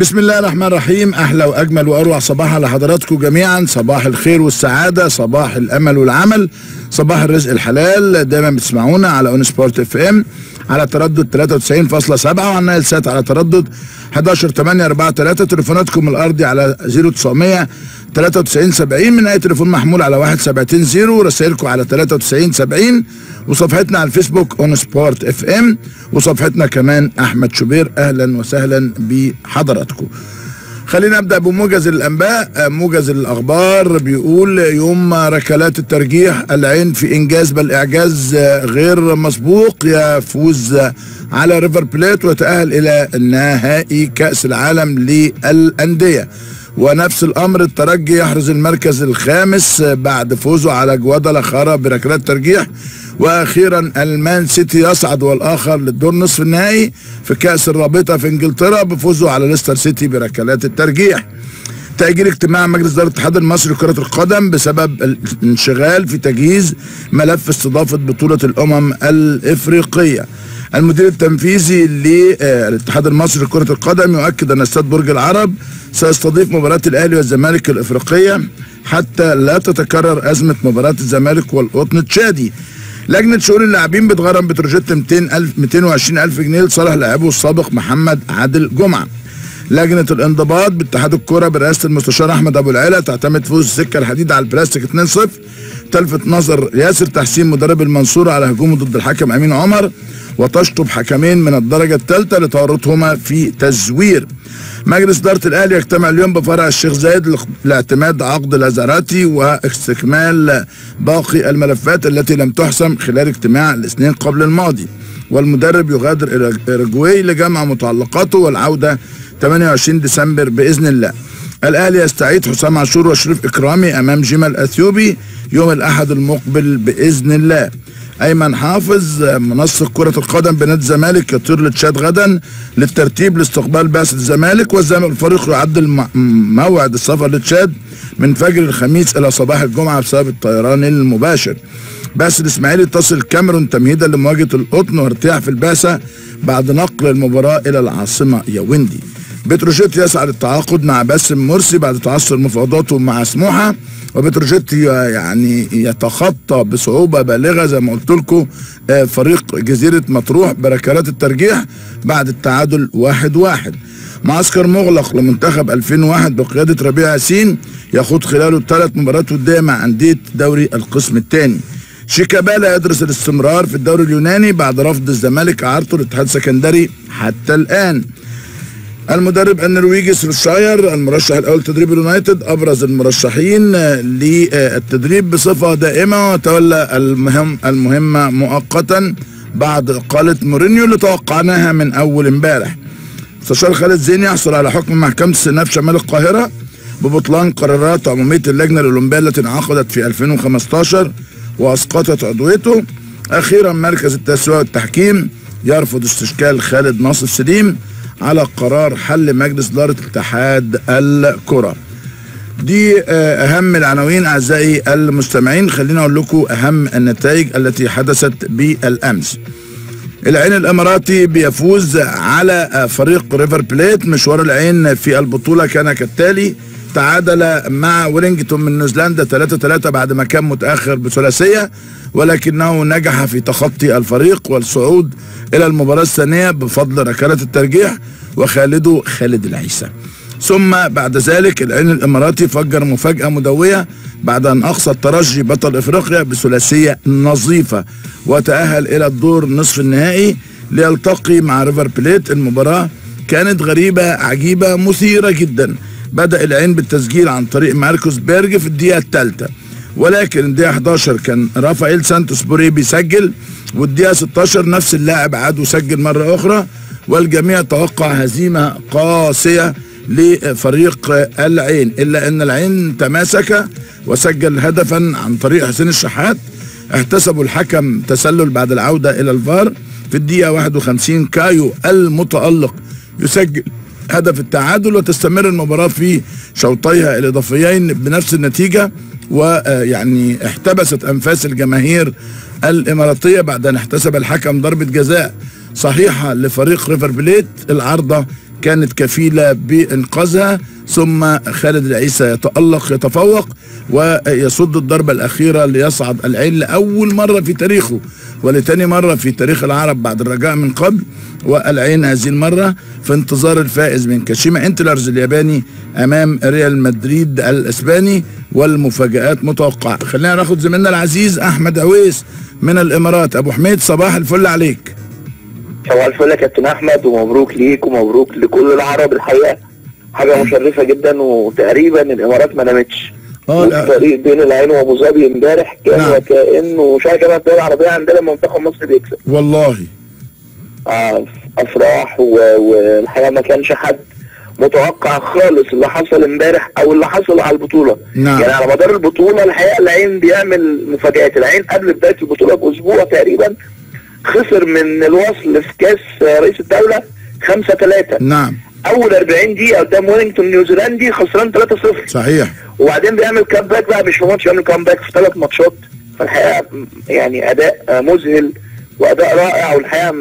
بسم الله الرحمن الرحيم. أحلى وأجمل وأروع صباح على حضراتكم جميعا. صباح الخير والسعادة، صباح الأمل والعمل، صباح الرزق الحلال. دايما بتسمعونا على أون سبورت FM على تردد 93.7 وعلى النايل سات على تردد 11.843. تليفوناتكم الأرضي على 0900 93 70، من أي تليفون محمول على 1720، رسائلكم على 93 70، وصفحتنا على الفيسبوك أون سبورت FM، وصفحتنا كمان أحمد شوبير. أهلا وسهلا بحضراتكم. خلينا نبدأ بموجز الأنباء. موجز الأخبار بيقول يوم ركلات الترجيح، العين في إنجاز بل إعجاز غير مسبوق، يفوز على ريفر بليت ويتأهل إلى نهائي كأس العالم للأندية. ونفس الأمر الترجي يحرز المركز الخامس بعد فوزه على جوادالاخارا بركلات ترجيح. واخيرا المان سيتي يصعد والاخر للدور نصف النهائي في كاس الرابطه في انجلترا بفوزه على ليستر سيتي بركلات الترجيح. تأجيل اجتماع مجلس إدارة الاتحاد المصري لكرة القدم بسبب الانشغال في تجهيز ملف استضافة بطولة الأمم الإفريقية. المدير التنفيذي للاتحاد المصري لكرة القدم يؤكد أن استاد برج العرب سيستضيف مباراة الأهلي والزمالك الإفريقية حتى لا تتكرر أزمة مباراة الزمالك والقطن التشادي. لجنة شؤون اللاعبين بتغرم بتروجيت 220 ألف جنيه لصالح لاعبه السابق محمد عادل جمعه. لجنة الانضباط باتحاد الكرة برئاسة المستشار احمد ابو العلا تعتمد فوز سكة الحديد على البلاستيك 2-0. تلفت نظر ياسر تحسين مدرب المنصوره على هجومه ضد الحكم امين عمر، وتشطب حكمين من الدرجه الثالثه لتورطهما في تزوير. مجلس اداره الاهلي يجتمع اليوم بفرع الشيخ زايد لاعتماد عقد لازاراتي واستكمال باقي الملفات التي لم تحسم خلال اجتماع الاثنين قبل الماضي. والمدرب يغادر الى الاوروجواي لجمع متعلقاته والعوده 28 ديسمبر باذن الله. الاهلي يستعيد حسام عاشور وشريف اكرامي امام جيمال أثيوبي يوم الاحد المقبل باذن الله. ايمن حافظ منسق كره القدم بنادي الزمالك يطير لتشاد غدا للترتيب لاستقبال بعثه الزمالك. والفريق يعدل موعد السفر لتشاد من فجر الخميس الى صباح الجمعه بسبب الطيران المباشر. بعثة الاسماعيلي تصل الكاميرون تمهيدا لمواجهه القطن وارتياح في البعثه بعد نقل المباراه الى العاصمه ياوندي. بتروجيت يسعى للتعاقد مع باسم مرسي بعد تعثر مفاوضاته مع سموحه. وبتروجيت يعني يتخطى بصعوبه بالغه زي ما قلت لكم فريق جزيره مطروح بركلات الترجيح بعد التعادل 1-1. معسكر مغلق لمنتخب 2001 بقياده ربيع ياسين يخوض خلاله 3 مباريات وديه مع انديه دوري القسم الثاني. شيكابالا يدرس الاستمرار في الدوري اليوناني بعد رفض الزمالك اعارته للاتحاد السكندري حتى الان. المدرب النرويجي سولشاير المرشح الاول لتدريب اليونايتد ابرز المرشحين للتدريب بصفه دائمه، وتولى المهمه مؤقتا بعد اقاله مورينيو اللي توقعناها من اول امبارح. مستشار خالد زين يحصل على حكم محكمه استئناف شمال القاهره ببطلان قرارات عموميه اللجنه الاولمبيه التي انعقدت في 2015 واسقطت عضويته. اخيرا مركز التسوية والتحكيم يرفض استشكال خالد ناصر سليم على قرار حل مجلس اداره اتحاد الكره. دي اهم العناوين اعزائي المستمعين. خلينا اقول لكم اهم النتائج التي حدثت بالامس. العين الاماراتي بيفوز على فريق ريفر بليت. مشوار العين في البطوله كان كالتالي: تعادل مع ويلينغتون من نيوزيلندا 3-3 بعد ما كان متأخر بثلاثية، ولكنه نجح في تخطي الفريق والصعود إلى المباراة الثانية بفضل ركلات الترجيح وخالده خالد العيسى. ثم بعد ذلك العين الإماراتي فجر مفاجأة مدوية بعد أن أقصى الترجي بطل إفريقيا بثلاثية نظيفة، وتأهل إلى الدور نصف النهائي ليلتقي مع ريفر بليت. المباراة كانت غريبة عجيبة مثيرة جدا. بدأ العين بالتسجيل عن طريق ماركوس بيرج في الدقيقة الثالثة، ولكن الدقيقة 11 كان رافائيل سانتوس بوري بيسجل، والدقيقة 16 نفس اللاعب عاد وسجل مرة أخرى، والجميع توقع هزيمة قاسية لفريق العين، إلا أن العين تماسك وسجل هدفا عن طريق حسين الشحات. احتسبوا الحكم تسلل بعد العودة إلى الفار في الدقيقة 51. كايو المتألق يسجل هدف التعادل، وتستمر المباراة في شوطيها الإضافيين بنفس النتيجة. ويعني احتبست أنفاس الجماهير الإماراتية بعد أن احتسب الحكم ضربة جزاء صحيحة لفريق ريفر بليت. العارضة كانت كفيلة بإنقاذها. ثم خالد العيسى يتألق يتفوق ويصد الضربة الأخيرة ليصعد العين لأول مرة في تاريخه ولتاني مرة في تاريخ العرب بعد الرجاء من قبل والعين هذه المرة في انتظار الفائز من كاشيما انتلرز الياباني أمام ريال مدريد الإسباني والمفاجآت متوقعة. خلينا ناخد زميلنا العزيز أحمد عويس من الإمارات. أبو حميد صباح الفل عليك. صباح الفل يا كابتن أحمد ومبروك ليك ومبروك لكل العرب. الحقيقة حاجة مشرفة جدا وتقريبا الامارات ما نامتش. الفريق بين العين وابو ظبي امبارح كان وكانه شايف كده الدوري العربية عندنا منتخب مصر بيكسب. والله افراح والحقيقة ما كانش حد متوقع خالص اللي حصل امبارح او اللي حصل على البطولة. يعني على مدار البطولة الحقيقة العين بيعمل مفاجآت. العين قبل بداية البطولة باسبوع تقريبا خسر من الوصل في كاس رئيس الدولة 5-3. اول 40 دقيقه قدام ويلينجتون نيوزيلندي خسران 3-0 صحيح، وبعدين بيعمل كامباك بقى مش في ماتش، بيعمل كامباك في 3 ماتشات. فالحقيقه يعني اداء مذهل واداء رائع، والحقيقه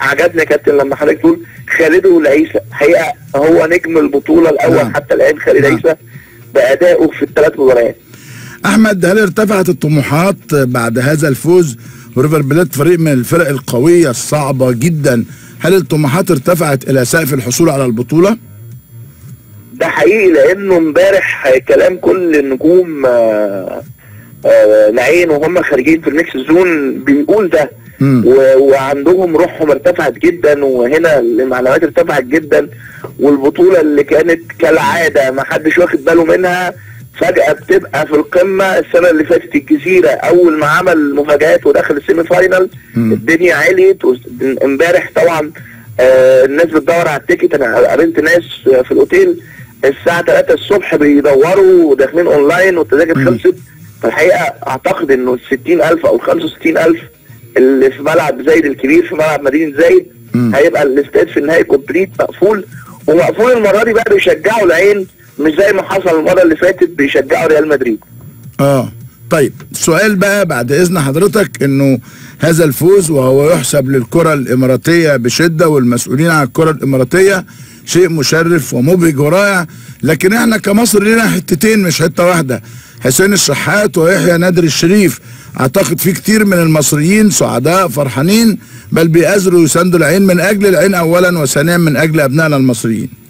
عجبني يا كابتن لما حضرتك تقول خالد العيسى حقيقه هو نجم البطوله الاول. حتى الان خالد العيسى بادائه في ال3 مباريات. احمد، هل ارتفعت الطموحات بعد هذا الفوز؟ ريفر بليت فريق من الفرق القويه الصعبه جدا، هل الطموحات ارتفعت الى سقف الحصول على البطوله؟ ده حقيقي، لانه امبارح كلام كل نجوم العين وهم خارجين في الميكس زون بيقول ده، وعندهم روحهم ارتفعت جدا، وهنا المعنويات ارتفعت جدا، والبطوله اللي كانت كالعاده ما حدش واخد باله منها فجأة بتبقى في القمة. السنة اللي فاتت الجزيرة أول ما عمل مفاجآت ودخل السيمي فاينال الدنيا عليت. امبارح طبعا الناس بتدور على التيكت، أنا قابلت ناس في الأوتيل الساعة 3 الصبح بيدوروا وداخلين أونلاين والتذاكر خلصت. فالحقيقة أعتقد إنه ال60,000 أو ال65,000 اللي في ملعب زايد الكبير في ملعب مدينة زايد هيبقى الاستاد في النهاية كومبليت مقفول، ومقفول المرة دي بقى بيشجعوا العين مش زي ما حصل المرة اللي فاتت بيشجعوا ريال مدريد. طيب سؤال بقى بعد إذن حضرتك، إنه هذا الفوز وهو يحسب للكرة الإماراتية بشدة والمسؤولين عن الكرة الإماراتية شيء مشرف ومبهج ورائع، لكن إحنا كمصر لنا حتتين مش حتة واحدة، حسين الشحات ويحيى نادر الشريف. أعتقد في كتير من المصريين سعداء فرحانين بل بيأزروا يساندوا العين من أجل العين أولا وثانيا من أجل أبنائنا المصريين.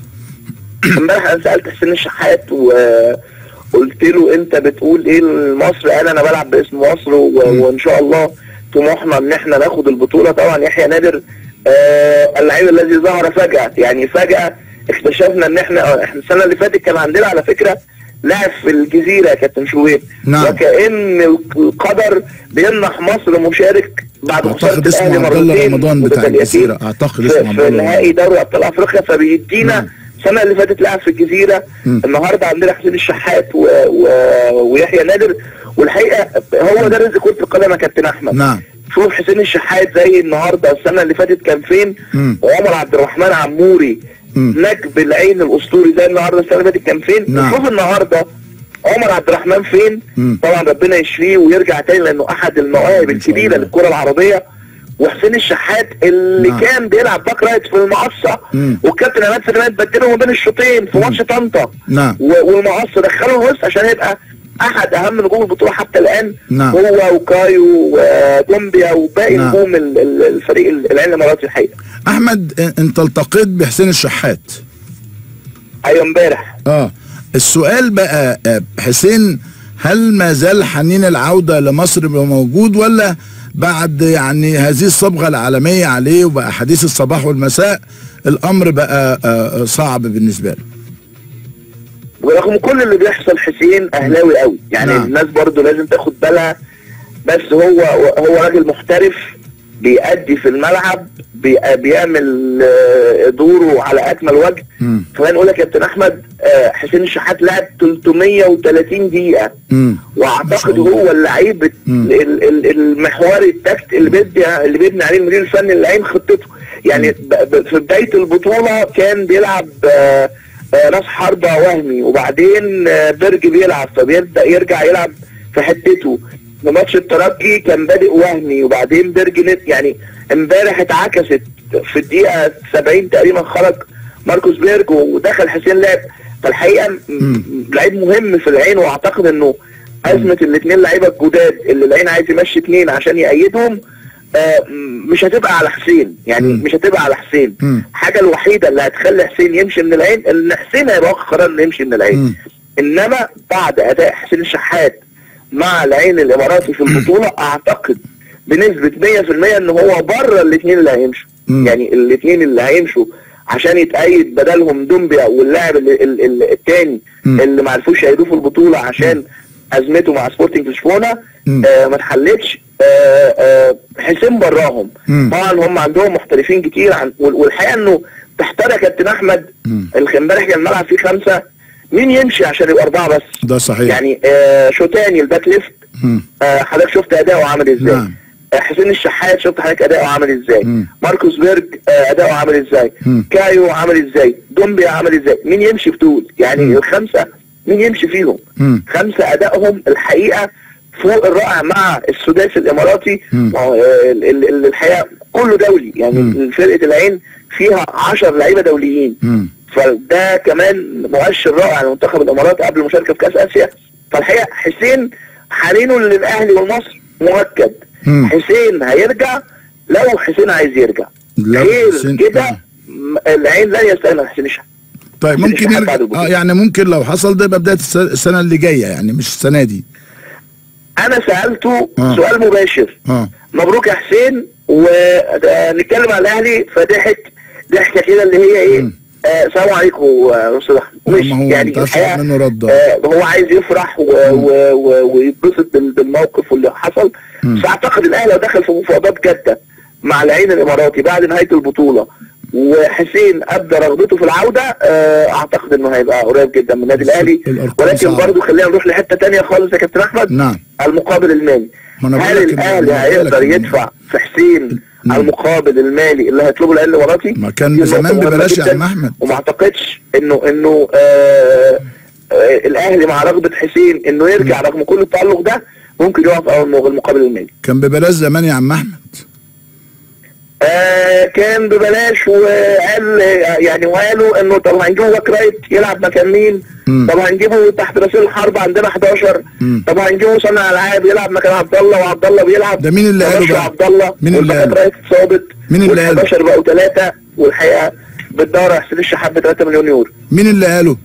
امبارح انا سالت حسين الشحات وقلت له انت بتقول ايه لمصر؟ قال انا بلعب باسم مصر وان شاء الله طموحنا ان احنا ناخد البطوله. طبعا يحيى نادر اللعيب الذي ظهر فجاه، يعني فجاه اكتشفنا ان احنا السنه اللي فاتت كان عندنا على فكره لاعب في الجزيره يا كابتن شوبير، وكأن القدر بيمنح مصر مشارك بعد خساره الاهلي مرتين رمضان بتاع الجزيره اعتقد في نهائي دوري ابطال افريقيا. فبيدينا السنة اللي فاتت لعب في الجزيرة، النهارده عندنا حسين الشحات ويحيى نادر، والحقيقة هو ده رزق كرة القدم يا كابتن أحمد. شوف حسين الشحات زي النهارده السنة اللي فاتت كان فين؟ وعمر عبد الرحمن عموري نجم العين الأسطوري زي النهارده السنة اللي فاتت كان فين؟ شوف النهارده عمر عبد الرحمن فين؟ طبعا ربنا يشفيه ويرجع تاني لأنه أحد المواهب الكبيرة للكرة العربية. وحسين الشحات اللي كان بيلعب باك رايت في المقصه، والكابتن عماد فتحي بدلهم بين الشوطين في ماتش طنطا، والمقصه دخله الوسط عشان يبقى احد اهم نجوم البطوله حتى الان. هو وكايو وكومبيا وباقي نجوم الفريق العين الاماراتي. الحقيقه احمد انت التقيت بحسين الشحات. ايوه امبارح. السؤال بقى حسين، هل ما زال حنين العوده لمصر موجود ولا بعد يعني هذه الصبغة العالمية عليه وبقى حديث الصباح والمساء الأمر بقى صعب بالنسبة له؟ ورغم كل اللي بيحصل حسين أهلاوي قوي، يعني الناس برضو لازم تاخد بالها، بس هو راجل محترف بيأدي في الملعب، بيعمل دوره على أكمل وجه. خلينا نقول لك يا كابتن أحمد حسين الشحات لعب 330 دقيقة، وأعتقد هو اللعيب المحوري التكت اللي بيبني عليه المدير الفني للعين خطته. يعني في بداية البطولة كان بيلعب راس حربة وهمي، وبعدين برج بيلعب فبيبدأ يرجع يلعب في حتته. ماتش الترجي كان بادئ وهمي وبعدين برج، يعني امبارح اتعكست في الدقيقة 70 تقريبا خرج ماركوس بيرج ودخل حسين لعب. فالحقيقه لعيب مهم في العين، واعتقد انه ازمه الاثنين لعيبه الجداد اللي العين عايز يمشي اثنين عشان يأيدهم مش هتبقى على حسين، يعني مش هتبقى على حسين. الحاجه الوحيده اللي هتخلي حسين يمشي من العين ان حسين هيبقى قرار انه يمشي من العين. انما بعد اداء حسين الشحات مع العين الاماراتي في البطوله اعتقد بنسبه 100% ان هو بره الاثنين اللي هيمشوا، يعني الاثنين اللي هيمشوا عشان يتأيد بدلهم دومبيا واللاعب الثاني اللي ما عرفوش هيضيفوا البطوله عشان ازمته مع سبورتنج لشبونه ما اتحلتش. حسين براهم. طبعا هم عندهم محترفين كتير والحقيقه انه تحتاج كابتن احمد امبارح كان الملعب فيه 5، مين يمشي عشان يبقى 4 بس؟ ده صحيح. يعني شوتاني الباك ليفت حضرتك شفت اداؤه عامل ازاي؟ نعم. حسين الشحات شفت حضرتك اداؤه عامل ازاي؟ ماركوس بيرج اداؤه عامل ازاي؟ كايو عامل ازاي؟ دومبيا عامل ازاي؟ مين يمشي بتول؟ يعني ال5 مين يمشي فيهم؟ 5 ادائهم الحقيقه فوق الرائع مع السداسي الاماراتي اللي الحقيقه كله دولي، يعني فرقه العين فيها 10 لعيبه دوليين. فده كمان مؤشر رائع لمنتخب الامارات قبل المشاركه في كاس اسيا. فالحقيقه حسين حنينه للاهلي والمصر مؤكد. حسين هيرجع لو حسين عايز يرجع، غير كده العين لن يستغنى حسين الشحات. طيب ممكن يعني ممكن لو حصل ده يبقى بدايه السنه اللي جايه، يعني مش السنه دي. انا سالته سؤال مباشر. مبروك يا حسين، ونتكلم على الاهلي فضحك ضحكه كده اللي هي ايه؟ السلام عليكم يا استاذ احمد. يعني منه رد. هو عايز يفرح ويتبسط بالموقف واللي حصل. فاعتقد الاهلي لو دخل في مفاوضات جاده مع العين الاماراتي بعد نهايه البطوله وحسين ابدى رغبته في العوده اعتقد انه هيبقى قريب جدا من النادي الاهلي. ولكن برضه خلينا نروح لحته ثانيه خالص يا كابتن احمد. نعم. المقابل المالي، هل الاهلي هيقدر يدفع في حسين المقابل المالي اللي هيطلبه الاهلي الاماراتي؟ ما كان زمان ببلاش يا عم احمد. وما اعتقدش انه الاهلي مع رغبه حسين انه يرجع رغم كل التعلق ده ممكن يقف او المقابل المالي. كان ببلاش زمان يا عم احمد. كان ببلاش، وقال يعني وقالوا انه طب هنجيبه باك رايت يلعب مكان مين؟ طب هنجيبه تحت راسين الحرب عندنا 11، طب هنجيبه صانع العاب يلعب مكان عبد الله، وعبد الله بيلعب. ده مين اللي قاله ده؟ عبد الله. مين اللي قاله؟ رايت اتصابت. مين اللي قاله؟ 11 بقوا 3، والحقيقه بتدور على حسين الشحات ب 3 مليون يورو. مين اللي قاله؟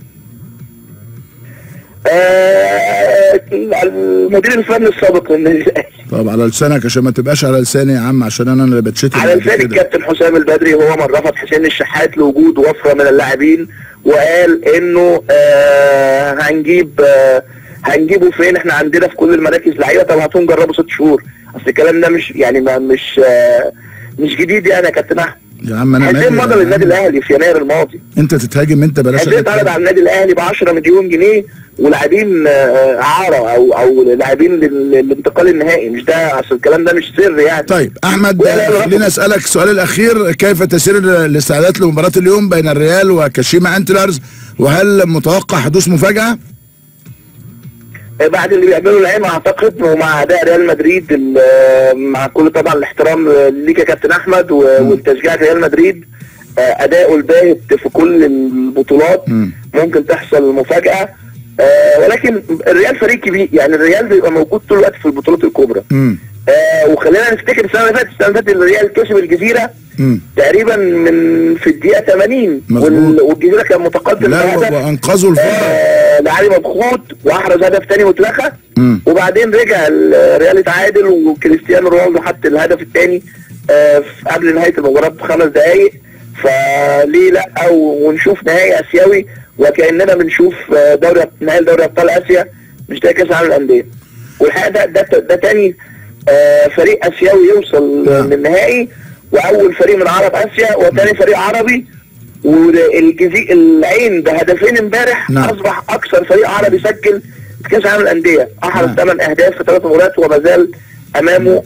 المدير الفني السابق للنادي الاهلي. طب على لسانك عشان ما تبقاش على لساني يا عم، عشان انا اللي بتشتم. على لسان الكابتن حسام البدري هو من رفض حسين الشحات لوجود وفره من اللاعبين، وقال انه هنجيبه فين؟ احنا عندنا في كل المراكز لعيبه. طب هاتوا نجربوا 6 شهور. اصل الكلام ده مش يعني مش جديد. يعني يا كابتن احمد يا عم انا حسين مضى للنادي الاهلي في يناير الماضي. انت تتهاجم انت بلاش. حسين اتعرض على النادي الاهلي ب 10 مليون جنيه ولاعبين اعاره او لاعبين للانتقال النهائي. مش ده، اصل الكلام ده مش سر يعني. طيب احمد خلينا اسالك السؤال الاخير، كيف تسير الاستعدادات لمباراه اليوم بين الريال وكاشيما انتلرز؟ وهل متوقع حدوث مفاجاه؟ بعد اللي بيعملوا العين اعتقد، ومع اداء ريال مدريد مع كل طبعا الاحترام ليك يا كابتن احمد والتشجيع ريال مدريد اداؤه الباهت في كل البطولات ممكن تحصل مفاجاه. ولكن الريال فريق كبير، يعني الريال بيبقى موجود طول الوقت في البطولات الكبرى. وخلينا نفتكر السنه اللي فاتت الريال كسب الجزيره تقريبا من في الدقيقه 80 والجزيره كان متقدم بهدف. وانقذوا الفرقه لعلي مبخوت واحرز هدف ثاني واتلغى، وبعدين رجع الريال اتعادل وكريستيانو رونالدو حط الهدف الثاني قبل نهايه المباراه ب5 دقائق. فليه لا، ونشوف نهائي اسيوي وكاننا بنشوف نهائي دوري ابطال اسيا مش ده كاس العالم للانديه. والحقيقه ده ثاني فريق اسيوي يوصل للنهائي، واول فريق من عرب اسيا وثاني فريق عربي. العين بهدفين امبارح اصبح اكثر فريق عربي سجل في كاس العالم للانديه، احرز 8 اهداف في 3 مباريات، وما زال امامه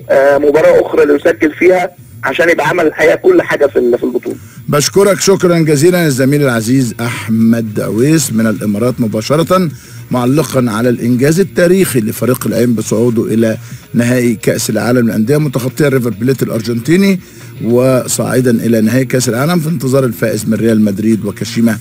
مباراه اخرى اللي يسجل فيها عشان يبقى عمل الحقيقه كل حاجه في البطوله. بشكرك شكرا جزيلا الزميل العزيز احمد اويس من الامارات مباشره، معلقا على الانجاز التاريخي لفريق العين بصعوده الى نهائي كاس العالم للانديه، متخطيا ريفر بليت الارجنتيني وصاعدا إلى نهائي كأس العالم في انتظار الفائز من ريال مدريد وكاشيمة